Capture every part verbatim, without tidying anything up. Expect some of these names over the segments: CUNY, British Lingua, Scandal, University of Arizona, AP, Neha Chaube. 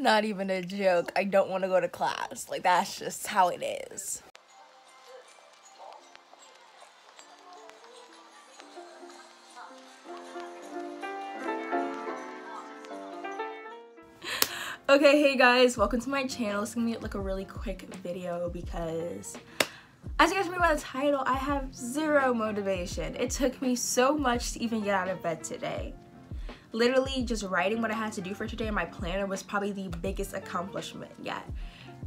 not even a joke. I don't want to go to class. Like, that's just how it is. Okay, hey guys, welcome to my channel. It's gonna be like a really quick video because, as you guys remember by the title, I have zero motivation. It took me so much to even get out of bed today. Literally just writing what I had to do for today in my planner was probably the biggest accomplishment yet.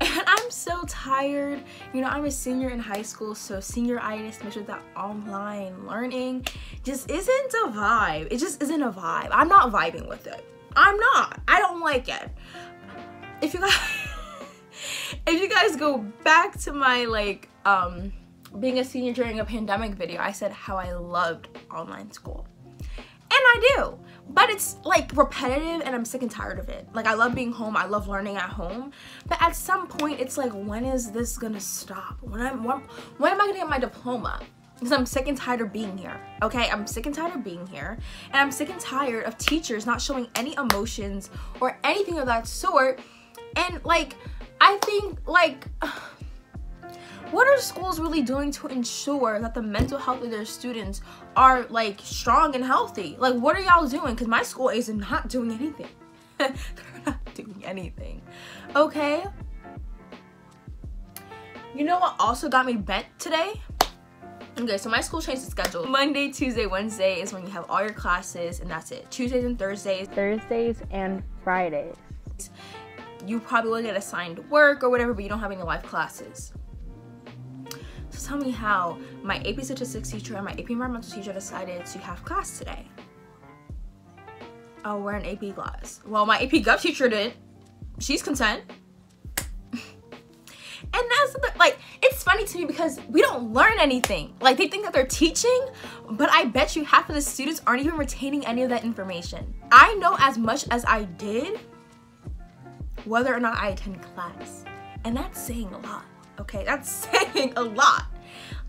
And I'm so tired. You know, I'm a senior in high school, so senioritis measured that online learning just isn't a vibe. It just isn't a vibe. I'm not vibing with it. I'm not. I don't like it. If you guys, if you guys go back to my like um, being a senior during a pandemic video, I said how I loved online school. And I do, but it's like repetitive and I'm sick and tired of it. Like, I love being home, I love learning at home, but at some point it's like, when is this gonna stop? When, I'm, when, when am I gonna get my diploma? Because I'm sick and tired of being here, okay? I'm sick and tired of being here, and I'm sick and tired of teachers not showing any emotions or anything of that sort. And like, I think like, what are schools really doing to ensure that the mental health of their students are like strong and healthy? Like, what are y'all doing? Because my school is not doing anything. They're not doing anything, okay? You know what also got me bent today? Okay, so my school changed the schedule. Monday, Tuesday, Wednesday is when you have all your classes, and that's it. Tuesdays and Thursdays. Thursdays and Fridays. You probably will get assigned work or whatever, but you don't have any live classes. So tell me how my A P statistics teacher and my A P environmental teacher decided to have class today. Oh, we're in A P class. Well, my A P Gov teacher did. She's content. And that's the, like, it's funny to me because we don't learn anything. Like, they think that they're teaching, but I bet you half of the students aren't even retaining any of that information. I know as much as I did whether or not I attend class. And that's saying a lot, okay? That's saying a lot.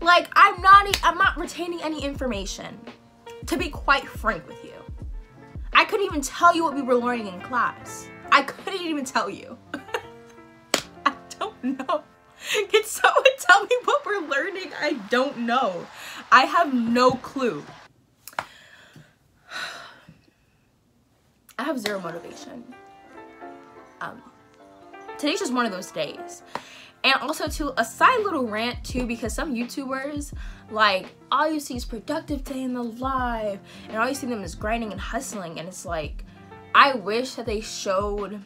Like, I'm not, I'm not retaining any information, to be quite frank with you. I couldn't even tell you what we were learning in class. I couldn't even tell you. I don't know. Can someone tell me what we're learning? I don't know. I have no clue. I have zero motivation. Um, today's just one of those days. And also, too, a side little rant, too, because some YouTubers, like, all you see is productive day in the live, and all you see them is grinding and hustling, and it's like, I wish that they showed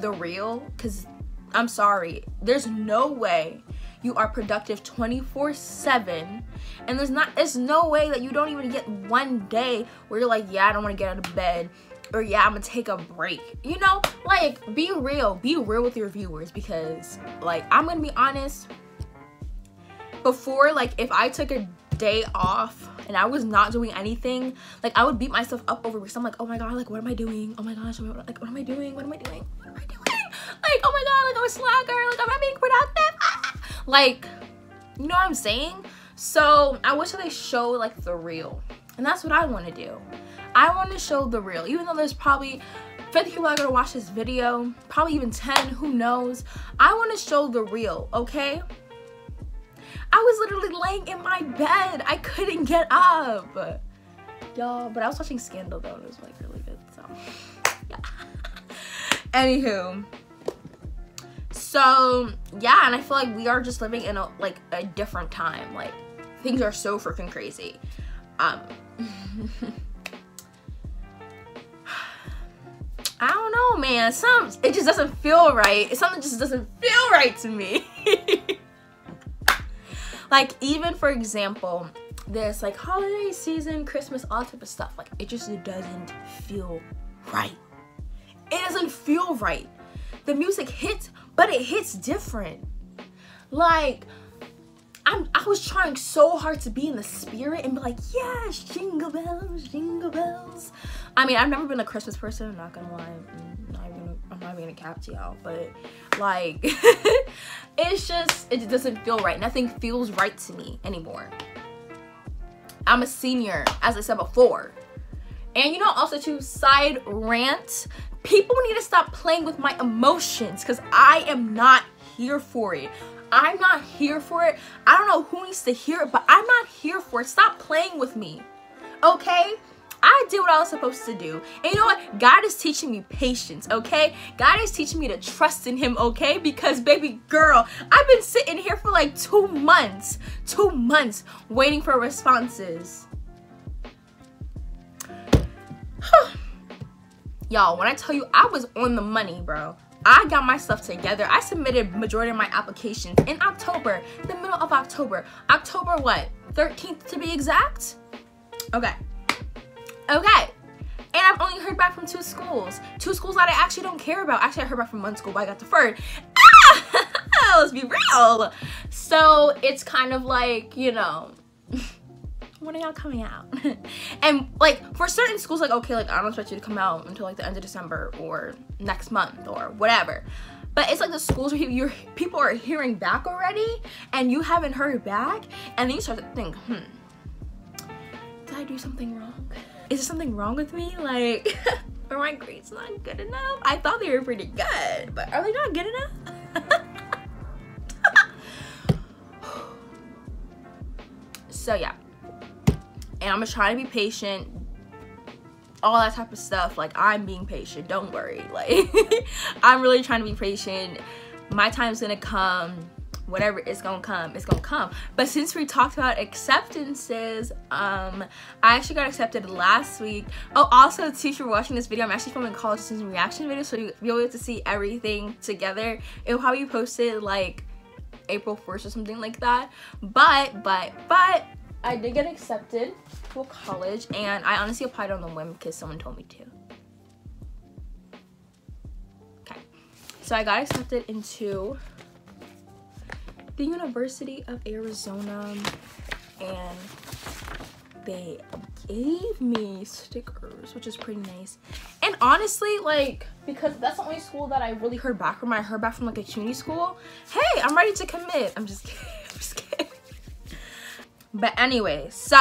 the real, because I'm sorry, there's no way you are productive twenty-four seven, and there's not, there's no way that you don't even get one day where you're like, yeah, I don't want to get out of bed, or yeah, I'm gonna take a break. You know, like, be real, be real with your viewers, because like, I'm gonna be honest, before, like, if I took a day off and I was not doing anything, like, I would beat myself up over because I'm like, oh my god, like, what am I doing? Oh my gosh, like, what am I doing? What am I doing? What am I doing? Like, oh my god, like, I'm a slacker, like, I'm not being productive, ah! Like, you know what I'm saying? So I wish that they show like the real, and that's what I want to do. I want to show the real, even though there's probably fifty people that are gonna watch this video, probably even ten, who knows. I want to show the real, okay? I was literally laying in my bed, I couldn't get up, y'all. But I was watching Scandal though, and it was like really good, so yeah. Anywho, so yeah, and I feel like we are just living in a like a different time. Like, things are so freaking crazy. Um, I don't know, man. Some it just doesn't feel right. Something just doesn't feel right to me. Like, even for example, this like holiday season, Christmas, all type of stuff. Like, it just doesn't feel right. It doesn't feel right. The music hits, but it hits different. Like, I'm, I was trying so hard to be in the spirit and be like, yes, jingle bells, jingle bells. I mean, I've never been a Christmas person, I'm not gonna lie. I'm not even gonna, I'm not even gonna cap to y'all, but like, it's just, it doesn't feel right. Nothing feels right to me anymore. I'm a senior, as I said before. And you know, also to side rant, people need to stop playing with my emotions, because I am not here for it. I'm not here for it. I don't know who needs to hear it, but I'm not here for it. Stop playing with me, okay? I did what I was supposed to do. And you know what? God is teaching me patience, okay? God is teaching me to trust in him, okay? Because, baby girl, I've been sitting here for like two months, two months waiting for responses. Y'all, when I tell you I was on the money, bro. I got my stuff together. I submitted majority of my applications in October, the middle of October. October what? thirteenth to be exact? Okay. Okay. And I've only heard back from two schools. Two schools that I actually don't care about. Actually, I heard back from one school, but I got deferred. Ah! Let's be real. So it's kind of like, you know, when are y'all coming out? And like for certain schools, like, okay, like I don't expect you to come out until like the end of December or next month or whatever. But it's like the schools where you're, people are hearing back already and you haven't heard back. And then you start to think, hmm, did I do something wrong? Is there something wrong with me? Like, are my grades not good enough? I thought they were pretty good, but are they not good enough? So yeah, and I'm just trying to be patient, all that type of stuff. Like, I'm being patient, don't worry. Like, I'm really trying to be patient. My time's gonna come. Whatever it's gonna come, it's gonna come. But since we talked about acceptances, um, I actually got accepted last week. Oh, also, if you're watching this video, I'm actually filming college student reaction videos, so you, you'll get to see everything together. It'll probably be posted like April first or something like that. But, but, but, I did get accepted to a college, and I honestly applied on the whim because someone told me to. Okay, so I got accepted into the University of Arizona, and they gave me stickers, which is pretty nice. And honestly, like, because that's the only school that I really heard back from. I heard back from like a CUNY school. Hey, I'm ready to commit. I'm just kidding. I'm just kidding. But anyway, so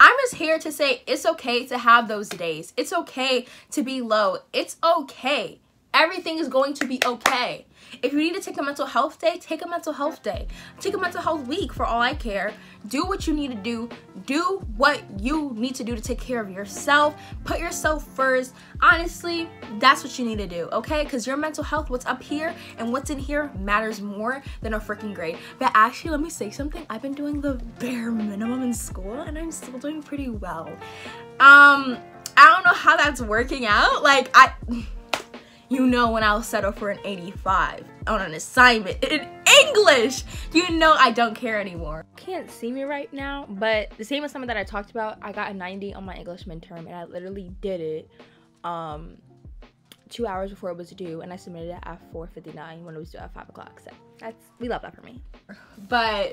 I'm just here to say it's okay to have those days. It's okay to be low. It's okay. Everything is going to be okay. If you need to take a mental health day, take a mental health day. Take a mental health week for all I care. Do what you need to do. Do what you need to do to take care of yourself. Put yourself first. Honestly, that's what you need to do, okay? Because your mental health, what's up here and what's in here matters more than a freaking grade. But actually, let me say something. I've been doing the bare minimum in school and I'm still doing pretty well. Um, I don't know how that's working out. Like, I... You know when I'll settle for an eighty-five on an assignment in English. You know I don't care anymore. Can't see me right now, but the same assignment that I talked about, I got a ninety on my English midterm, and I literally did it um, two hours before it was due, and I submitted it at four fifty-nine when it was due at five o'clock. So that's, we love that for me. But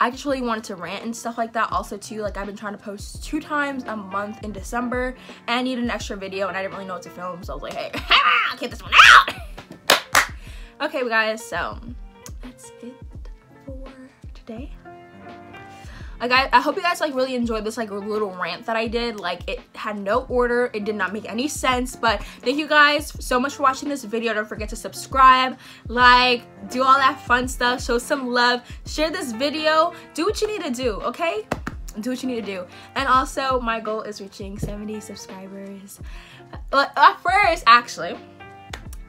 I just really wanted to rant and stuff like that. Also too, like, I've been trying to post two times a month in December, and I needed an extra video, and I didn't really know what to film, so I was like, hey, I'll get this one out. Okay, guys, so that's it for today. Like, I, I hope you guys like really enjoyed this like little rant that I did. Like, it had no order, it did not make any sense, but thank you guys so much for watching this video. Don't forget to subscribe, like, do all that fun stuff, show some love, share this video, do what you need to do, okay? Do what you need to do. And also, my goal is reaching seventy subscribers. Well, at first, actually,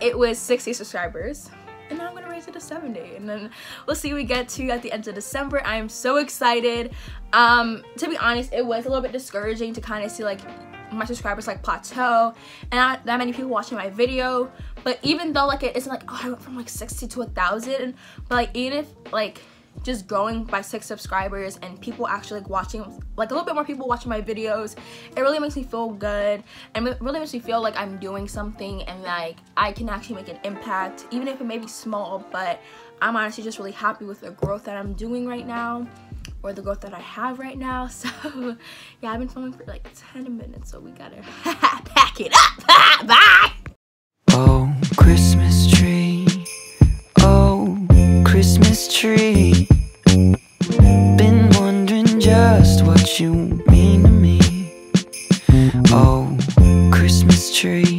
it was sixty subscribers. And now I'm gonna raise it to seventy, and then we'll see what we get to at the end of December. I am so excited. Um, to be honest, it was a little bit discouraging to kind of see like my subscribers like plateau and not that many people watching my video. But even though like it isn't like, oh, I went from like sixty to a thousand, but like even if like just growing by six subscribers and people actually like watching, like a little bit more people watching my videos, it really makes me feel good, and it really makes me feel like I'm doing something, and like I can actually make an impact, even if it may be small. But I'm honestly just really happy with the growth that I'm doing right now, or the growth that I have right now. So yeah, I've been filming for like ten minutes, so we gotta pack it up. Bye. Oh, Christmas tree, oh Christmas tree, been wondering just what you mean to me. whole Christmas tree.